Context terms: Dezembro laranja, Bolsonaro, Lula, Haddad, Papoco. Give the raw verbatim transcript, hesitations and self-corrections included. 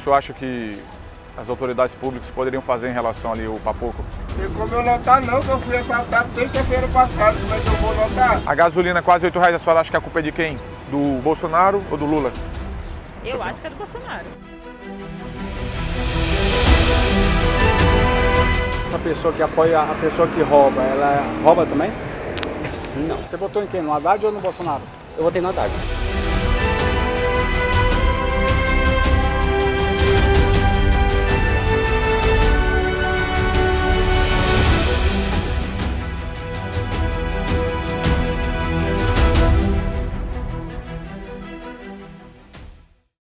que o senhor acha que as autoridades públicas poderiam fazer em relação ali ao Papoco? Tem como eu notar não, que eu fui assaltado sexta-feira passada, como é que eu vou notar? A gasolina quase oito reais, a senhora acha que a culpa é de quem? Do Bolsonaro ou do Lula? Eu acho que é do Bolsonaro. Essa pessoa que apoia a pessoa que rouba, ela rouba também? Não. Você botou em quem? No Haddad ou no Bolsonaro? Eu votei no Haddad.